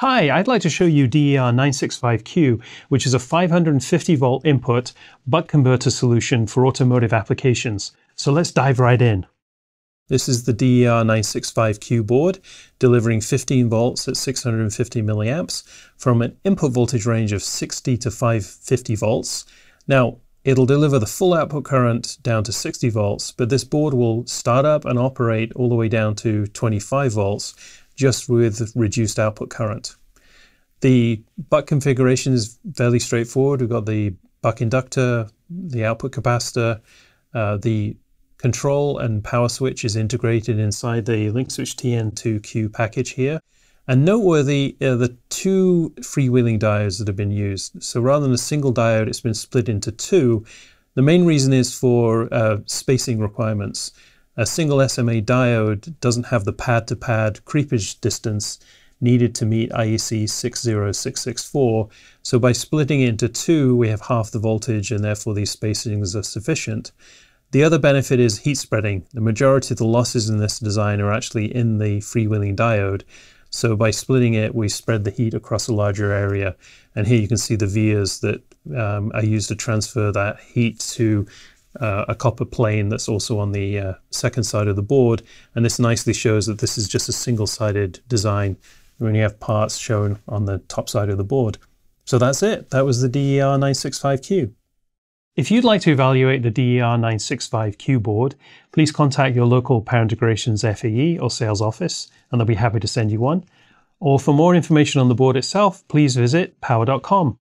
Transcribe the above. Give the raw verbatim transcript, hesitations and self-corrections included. Hi, I'd like to show you D E R nine six five Q, which is a five hundred fifty volt input buck converter solution for automotive applications. So let's dive right in. This is the D E R nine six five Q board, delivering fifteen volts at six hundred fifty milliamps from an input voltage range of sixty to five hundred fifty volts. Now, it'll deliver the full output current down to sixty volts, but this board will start up and operate all the way down to twenty-five volts, just with reduced output current. The buck configuration is fairly straightforward. We've got the buck inductor, the output capacitor, uh, the control and power switch is integrated inside the LinkSwitch T N two Q package here. And noteworthy are the two freewheeling diodes that have been used. So rather than a single diode, it's been split into two. The main reason is for uh, spacing requirements. A single S M A diode doesn't have the pad-to-pad creepage distance needed to meet I E C six oh six six four, so by splitting it into two, we have half the voltage and therefore these spacings are sufficient. The other benefit is heat spreading. The majority of the losses in this design are actually in the freewheeling diode, so by splitting it, we spread the heat across a larger area. And here you can see the vias that um, are used to transfer that heat to Uh, a copper plane that's also on the uh, second side of the board, and this nicely shows that this is just a single-sided design. We only have parts shown on the top side of the board. So that's it. That was the D E R nine six five Q. If you'd like to evaluate the D E R nine six five Q board, please contact your local Power Integrations F A E or sales office, and they'll be happy to send you one. Or for more information on the board itself, please visit power dot com.